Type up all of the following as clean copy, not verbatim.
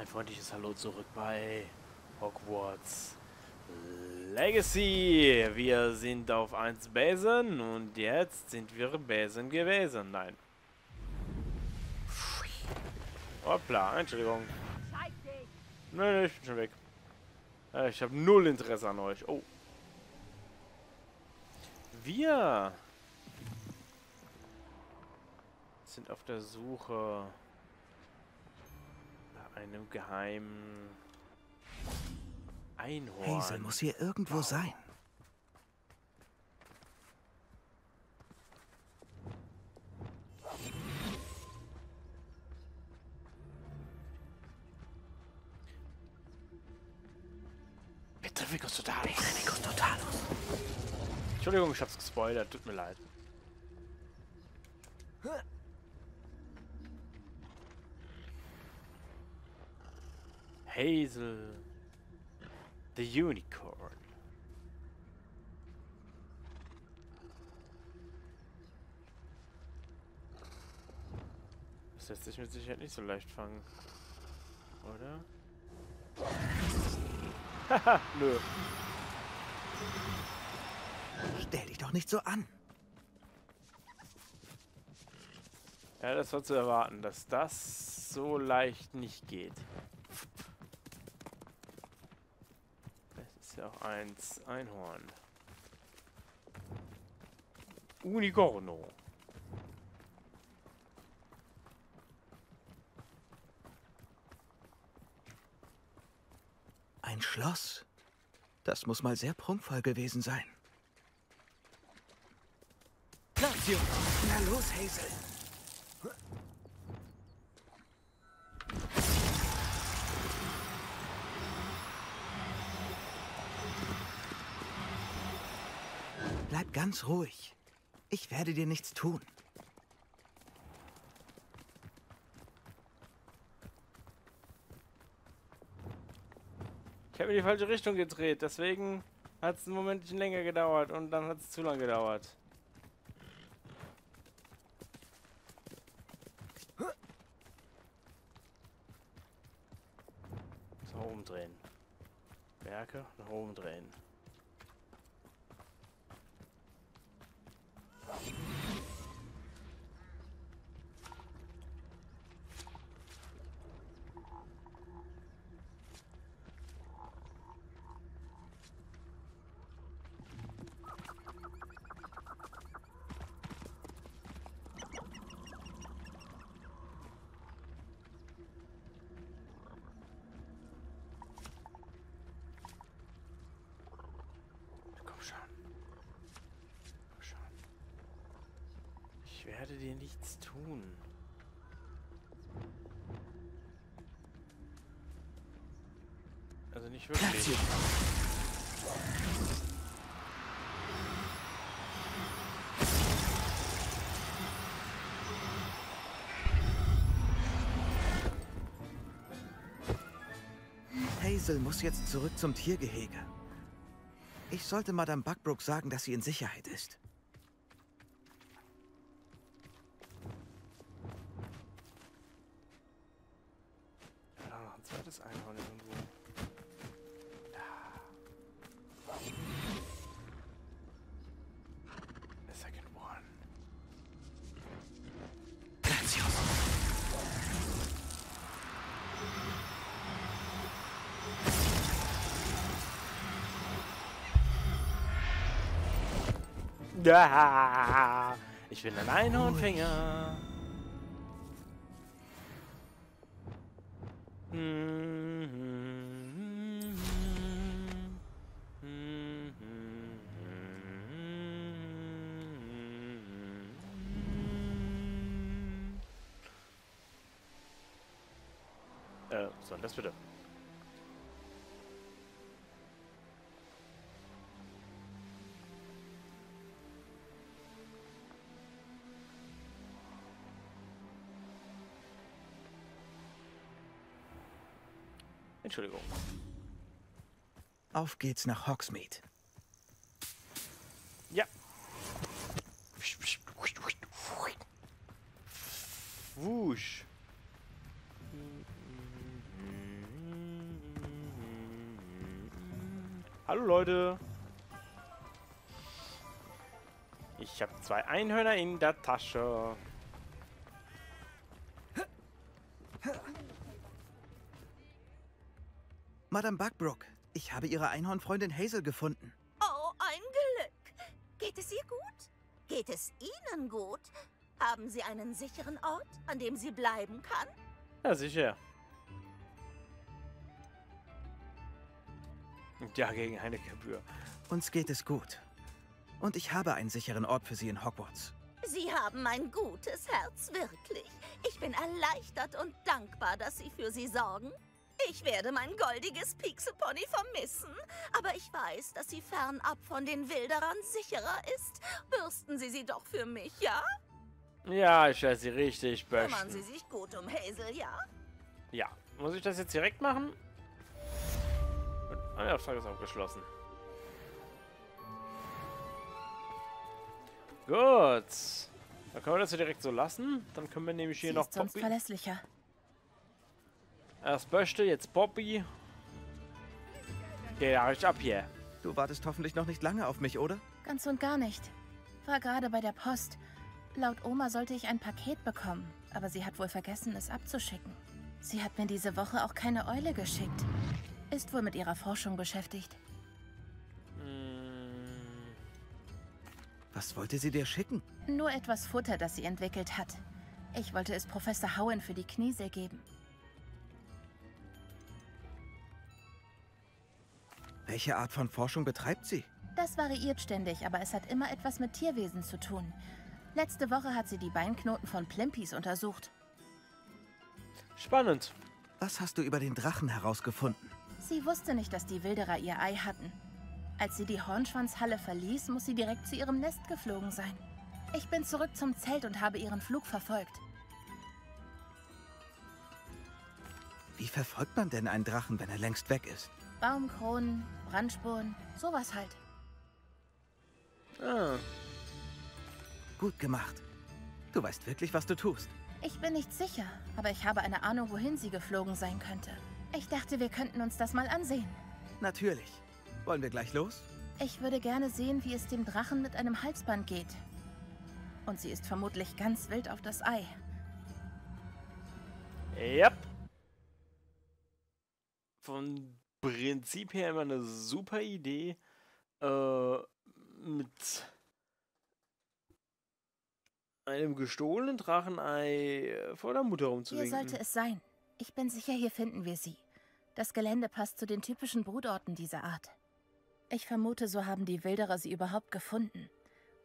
Ein freundliches Hallo zurück bei Hogwarts Legacy. Wir sind auf 1 Besen und jetzt sind wir Besen gewesen. Nein. Hoppla, Entschuldigung. Nö, ich bin schon weg. Ich habe null Interesse an euch. Oh. Wir sind auf der Suche nach einem geheimen Einhorn. Hazel muss hier irgendwo sein. Entschuldigung, ich hab's gespoilert, tut mir leid. Hazel, the Unicorn. Das lässt sich mit Sicherheit nicht so leicht fangen. Oder? Haha, nö. Stell dich doch nicht so an. Ja, das war zu erwarten, dass das so leicht nicht geht. Das ist ja auch eins Einhorn. Unicorno. Ein Schloss? Das muss mal sehr prunkvoll gewesen sein. Na los, Hazel. Bleib ganz ruhig. Ich werde dir nichts tun. Ich habe in die falsche Richtung gedreht, deswegen hat es ein Momentchen länger gedauert und dann hat es zu lange gedauert. Umdrehen. Werke nach oben drehen. Ich werde dir nichts tun. Also nicht wirklich. Hazel muss jetzt zurück zum Tiergehege. Ich sollte Madame Buckbrook sagen, dass sie in Sicherheit ist. Ja, ich bin ein Einhornfänger. So, das bitte. Entschuldigung. Auf geht's nach Hogsmeade. Ja. Wusch. Hallo Leute. Ich habe 2 Einhörner in der Tasche. Madame Buckbrook, ich habe Ihre Einhornfreundin Hazel gefunden. Oh, ein Glück. Geht es ihr gut? Geht es Ihnen gut? Haben Sie einen sicheren Ort, an dem sie bleiben kann? Ja, sicher. Ja, gegen eine Gebühr. Uns geht es gut. Und ich habe einen sicheren Ort für Sie in Hogwarts. Sie haben ein gutes Herz, wirklich. Ich bin erleichtert und dankbar, dass Sie für sie sorgen. Ich werde mein goldiges Pixelpony vermissen. Aber ich weiß, dass sie fernab von den Wilderern sicherer ist. Bürsten Sie sie doch für mich, ja? Ja, ich werde sie richtig bürsten. Kümmern Sie sich gut um Hazel, ja? Ja. Muss ich das jetzt direkt machen? Mein Auftrag ist abgeschlossen. Gut. Dann können wir das hier direkt so lassen. Dann können wir nämlich hier noch Poppy... Sonst verlässlicher. Erst Böschte, jetzt Poppy. Geh da ab hier. Du wartest hoffentlich noch nicht lange auf mich, oder? Ganz und gar nicht. War gerade bei der Post. Laut Oma sollte ich ein Paket bekommen. Aber sie hat wohl vergessen, es abzuschicken. Sie hat mir diese Woche auch keine Eule geschickt. Ist wohl mit ihrer Forschung beschäftigt. Was wollte sie dir schicken? Nur etwas Futter, das sie entwickelt hat. Ich wollte es Professor Howin für die Kniese geben. Welche Art von Forschung betreibt sie? Das variiert ständig, aber es hat immer etwas mit Tierwesen zu tun. Letzte Woche hat sie die Beinknoten von Plimpies untersucht. Spannend. Was hast du über den Drachen herausgefunden? Sie wusste nicht, dass die Wilderer ihr Ei hatten. Als sie die Hornschwanzhalle verließ, muss sie direkt zu ihrem Nest geflogen sein. Ich bin zurück zum Zelt und habe ihren Flug verfolgt. Wie verfolgt man denn einen Drachen, wenn er längst weg ist? Baumkronen, Brandspuren, sowas halt. Ah. Gut gemacht. Du weißt wirklich, was du tust. Ich bin nicht sicher, aber ich habe eine Ahnung, wohin sie geflogen sein könnte. Ich dachte, wir könnten uns das mal ansehen. Natürlich. Wollen wir gleich los? Ich würde gerne sehen, wie es dem Drachen mit einem Halsband geht. Und sie ist vermutlich ganz wild auf das Ei. Yep. Vom Prinzip her immer eine super Idee, mit einem gestohlenen Drachenei vor der Mutter rumzuwinken. Hier sollte es sein. Ich bin sicher, hier finden wir sie. Das Gelände passt zu den typischen Brutorten dieser Art. Ich vermute, so haben die Wilderer sie überhaupt gefunden.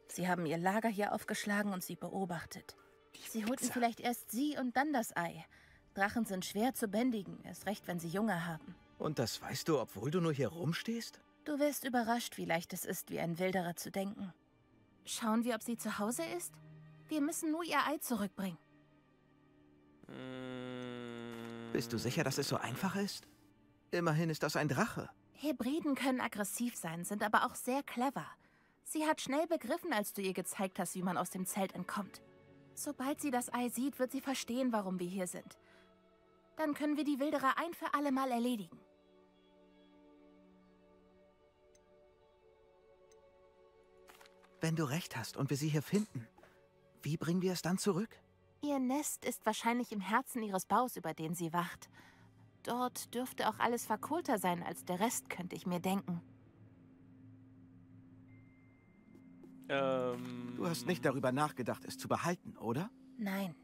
Sie haben ihr Lager hier aufgeschlagen und sie beobachtet. Sie holten vielleicht erst sie und dann das Ei. Drachen sind schwer zu bändigen, erst recht, wenn sie Junge haben. Und das weißt du, obwohl du nur hier rumstehst? Du wirst überrascht, wie leicht es ist, wie ein Wilderer zu denken. Schauen wir, ob sie zu Hause ist? Wir müssen nur ihr Ei zurückbringen. Bist du sicher, dass es so einfach ist? Immerhin ist das ein Drache. Hebriden können aggressiv sein, sind aber auch sehr clever. Sie hat schnell begriffen, als du ihr gezeigt hast, wie man aus dem Zelt entkommt. Sobald sie das Ei sieht, wird sie verstehen, warum wir hier sind. Dann können wir die Wilderer ein für alle Mal erledigen. Wenn du recht hast und wir sie hier finden, wie bringen wir es dann zurück? Ihr Nest ist wahrscheinlich im Herzen ihres Baus, über den sie wacht. Dort dürfte auch alles verkohlter sein als der Rest, könnte ich mir denken. Du hast nicht darüber nachgedacht, es zu behalten, oder? Nein,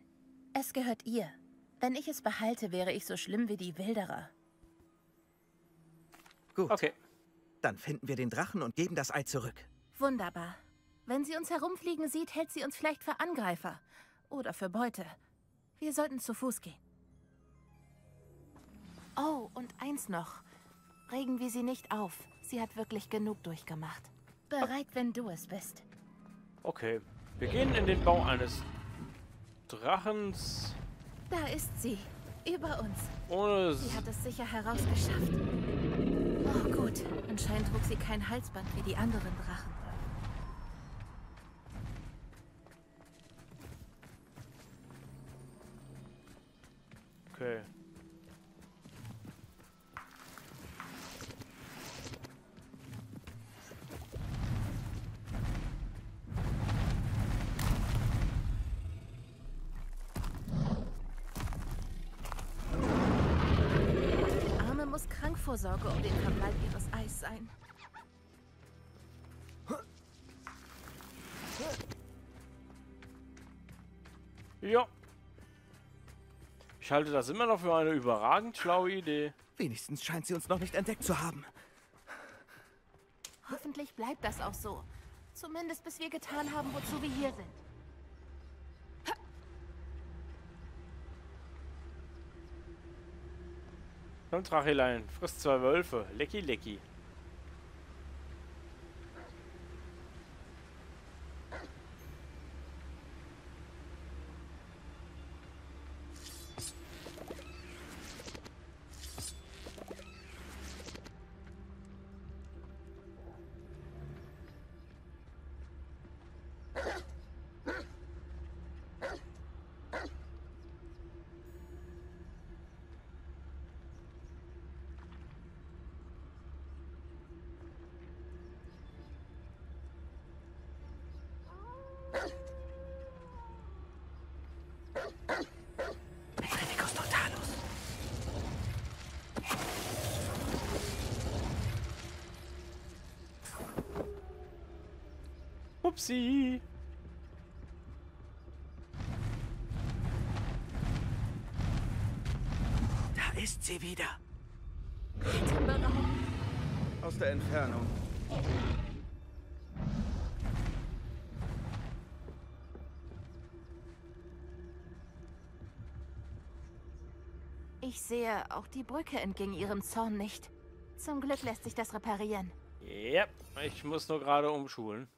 es gehört ihr. Wenn ich es behalte, wäre ich so schlimm wie die Wilderer. Gut. Okay. Dann finden wir den Drachen und geben das Ei zurück. Wunderbar. Wenn sie uns herumfliegen sieht, hält sie uns vielleicht für Angreifer. Oder für Beute. Wir sollten zu Fuß gehen. Oh, und eins noch. Regen wir sie nicht auf. Sie hat wirklich genug durchgemacht. Bereit, wenn du es bist. Okay. Wir gehen in den Bau eines Drachens. Da ist sie. Über uns. Ohne sie hat es sicher herausgeschafft. Oh gut. Anscheinend trug sie kein Halsband wie die anderen Drachen. Okay. Vorsorge um den Verfall ihres Eis sein. Ja. Ich halte das immer noch für eine überragend schlaue Idee. Wenigstens scheint sie uns noch nicht entdeckt zu haben. Hoffentlich bleibt das auch so. Zumindest bis wir getan haben, wozu wir hier sind. Komm, Drachelein, frisst 2 Wölfe. Lecki, lecki. Upsi. Da ist sie wieder. Aus der Entfernung. Ich sehe, auch die Brücke entging ihrem Zorn nicht. Zum Glück lässt sich das reparieren. Ja, ich muss nur gerade umschulen.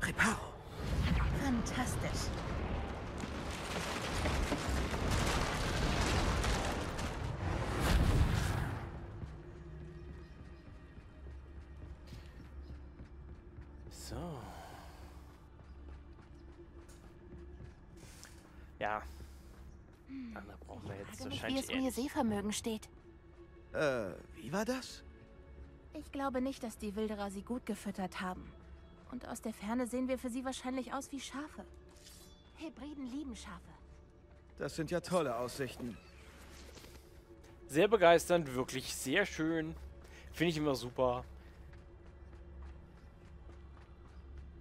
Reparo. Fantastisch. So. Ja. Andere brauchen wir jetzt wahrscheinlich eher. Wie es um ihr Sehvermögen steht. Wie war das? Ich glaube nicht, dass die Wilderer sie gut gefüttert haben. Und aus der Ferne sehen wir für sie wahrscheinlich aus wie Schafe. Hebriden lieben Schafe. Das sind ja tolle Aussichten. Sehr begeisternd, wirklich sehr schön. Finde ich immer super.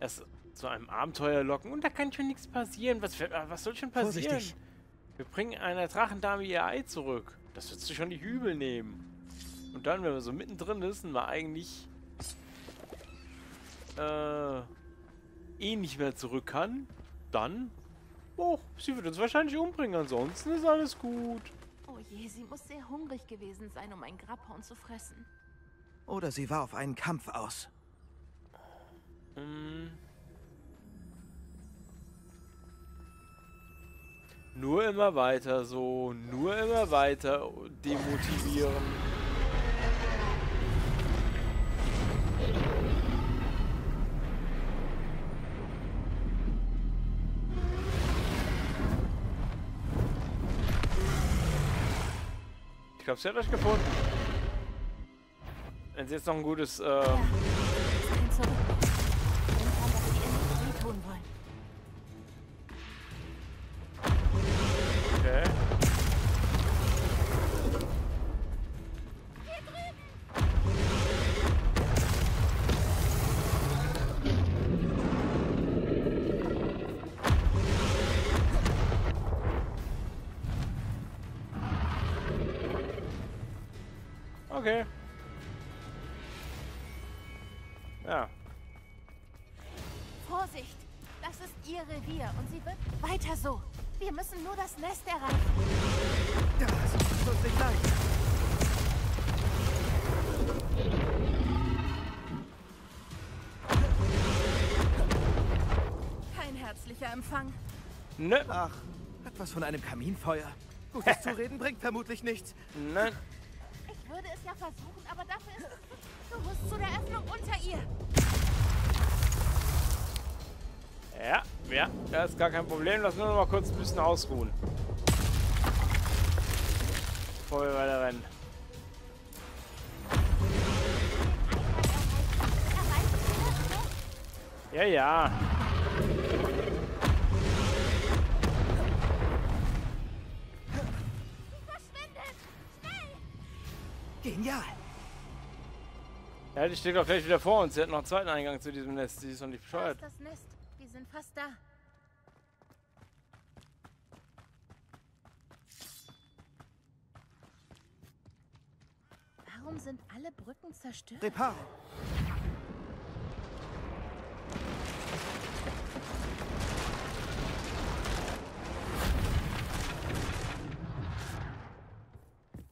Erst zu einem Abenteuer locken und da kann schon nichts passieren. Was soll schon passieren? Vorsichtig. Wir bringen einer Drachendame ihr Ei zurück. Das würdest du schon nicht übel nehmen. Und dann, wenn wir so mittendrin wissen, wir eigentlich eh nicht mehr zurück kann, dann... Oh, sie wird uns wahrscheinlich umbringen, ansonsten ist alles gut. Oh je, sie muss sehr hungrig gewesen sein, um ein Grabhorn zu fressen. Oder sie war auf einen Kampf aus. Nur immer weiter so, nur immer weiter demotivieren. Ich glaube, sie hat euch gefunden. Wenn sie jetzt noch ein gutes... Okay. Okay. Ja. Vorsicht! Das ist ihr Revier und sie wird weiter so. Wir müssen nur das Nest erreichen. Das ist uns nicht leicht. Kein herzlicher Empfang. Nö. Ach, etwas von einem Kaminfeuer. Gutes Zureden bringt vermutlich nichts. Nein. Ich würde es ja versuchen, aber dafür ist es bewusst zu der Öffnung unter ihr. Ja, ja, das ist gar kein Problem. Lass nur noch mal kurz ein bisschen ausruhen. Bevor wir weiter rennen. Ja, ja. Genial! Ja, die steht doch gleich wieder vor uns. Sie hat noch einen zweiten Eingang zu diesem Nest. Sie ist noch nicht bescheuert. Da ist das Nest. Wir sind fast da. Warum sind alle Brücken zerstört? Reparo!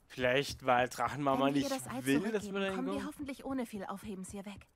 Vielleicht, weil Drachenmama nicht will, dass wir da hinkommen. Kommen wir hoffentlich ohne viel Aufhebens hier weg.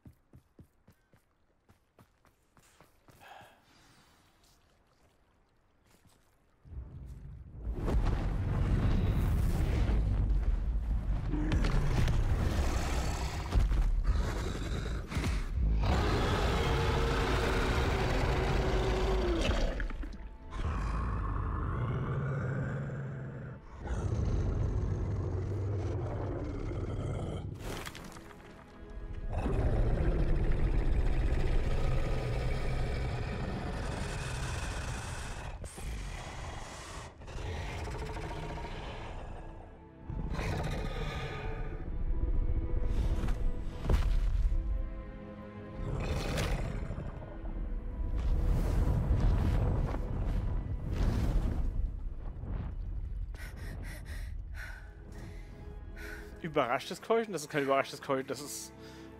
Überraschtes Keuchen? Das ist kein überraschtes Keuchen, das ist...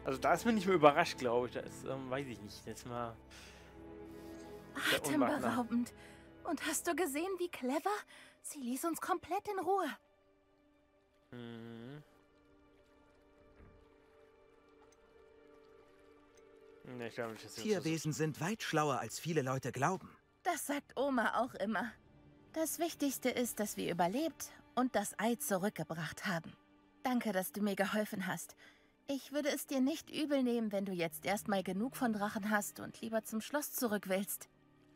Also da ist man nicht mehr überrascht, glaube ich. Da ist, weiß ich nicht, jetzt mal... Atemberaubend! Und hast du gesehen, wie clever? Sie ließ uns komplett in Ruhe. Hm. Nee, ich glaube, Tierwesen sind weit schlauer, als viele Leute glauben. Das sagt Oma auch immer. Das Wichtigste ist, dass wir überlebt und das Ei zurückgebracht haben. Danke, dass du mir geholfen hast. Ich würde es dir nicht übel nehmen, wenn du jetzt erstmal genug von Drachen hast und lieber zum Schloss zurück willst.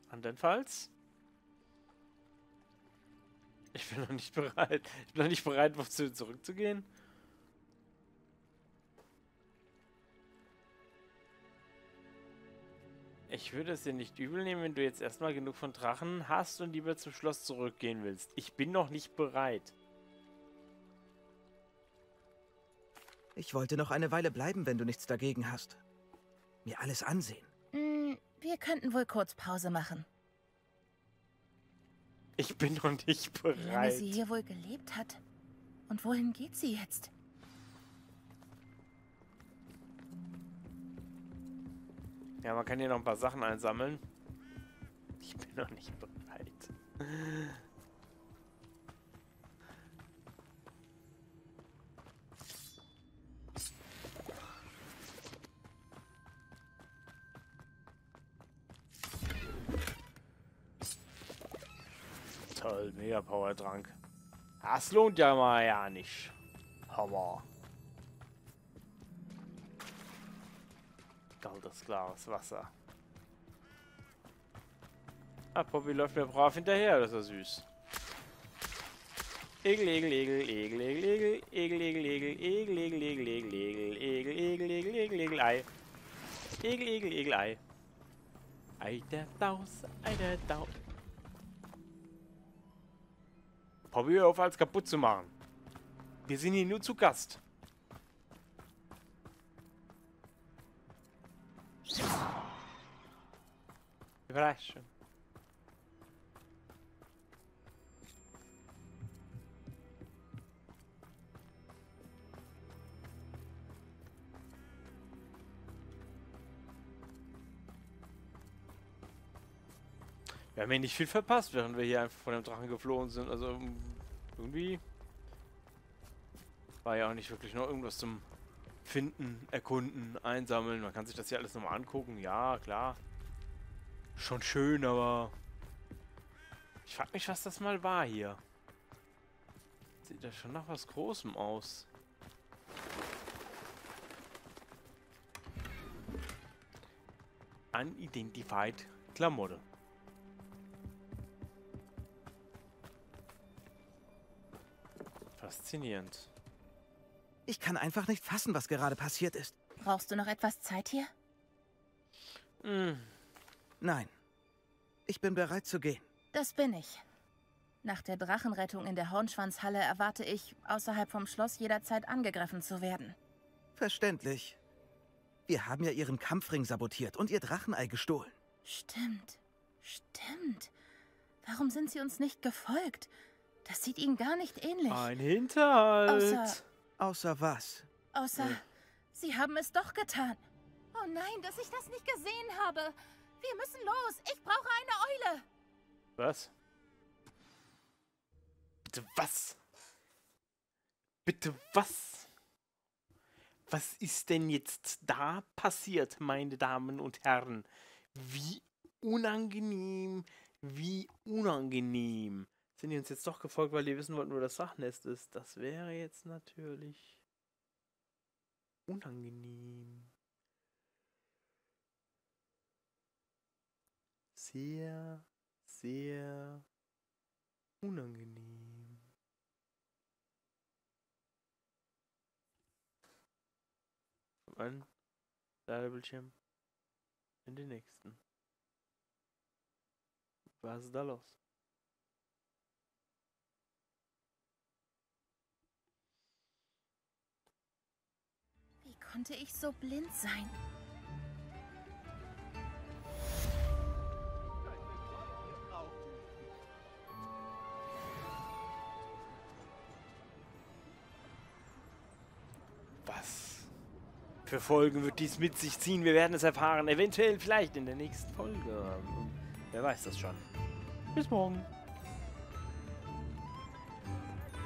Andernfalls? Ich bin noch nicht bereit. Ich bin noch nicht bereit, wozu zurückzugehen. Ich würde es dir nicht übel nehmen, wenn du jetzt erstmal genug von Drachen hast und lieber zum Schloss zurückgehen willst. Ich bin noch nicht bereit. Ich wollte noch eine Weile bleiben, wenn du nichts dagegen hast. Mir alles ansehen. Wir könnten wohl kurz Pause machen. Ich bin noch nicht bereit. Wie lange sie hier wohl gelebt hat. Und wohin geht sie jetzt? Ja, man kann hier noch ein paar Sachen einsammeln. Ich bin noch nicht bereit. Toll, mega Power-Trank. Das lohnt ja mal ja nicht. Hammer. Goldes klares Wasser. Ah, Poppy läuft mir brav hinterher, das ist ja süß. Egel, egel, egel, egel, egel, egel, egel, egel, egel, egel, egel, egel, egel, egel, egel, egel, egel, egel, Ei. Egel, egel, egel, Ei. Ei der Daus, Ei der Daus. Probier auf, alles kaputt zu machen. Wir sind hier nur zu Gast. Überraschung. Wir haben hier nicht viel verpasst, während wir hier einfach von dem Drachen geflohen sind. Also irgendwie war ja auch nicht wirklich noch irgendwas zum Finden, Erkunden, Einsammeln. Man kann sich das hier alles nochmal angucken. Ja, klar. Schon schön, aber ich frag mich, was das mal war hier. Sieht das schon nach was Großem aus. Unidentified Klamotte. Faszinierend. Ich kann einfach nicht fassen, was gerade passiert ist. Brauchst du noch etwas Zeit hier? Nein. Ich bin bereit zu gehen. Das bin ich. Nach der Drachenrettung in der Hornschwanzhalle erwarte ich, außerhalb vom Schloss jederzeit angegriffen zu werden. Verständlich. Wir haben ja Ihren Kampfring sabotiert und Ihr Drachenei gestohlen. Stimmt. Stimmt. Warum sind Sie uns nicht gefolgt? Das sieht Ihnen gar nicht ähnlich. Ein Hinterhalt. Außer was? Außer, Sie haben es doch getan. Oh nein, dass ich das nicht gesehen habe. Wir müssen los. Ich brauche eine Eule. Was? Bitte was? Bitte was? Was ist denn jetzt da passiert, meine Damen und Herren? Wie unangenehm, wie unangenehm. Sind die uns jetzt doch gefolgt, weil die wissen wollten, wo das Drachennest ist? Das wäre jetzt natürlich unangenehm. Sehr, sehr unangenehm. Ein Ladebildschirm in den nächsten. Was ist da los? Wie konnte ich so blind sein? Für Folgen wird dies mit sich ziehen. Wir werden es erfahren. Eventuell vielleicht in der nächsten Folge. Wer weiß das schon. Bis morgen.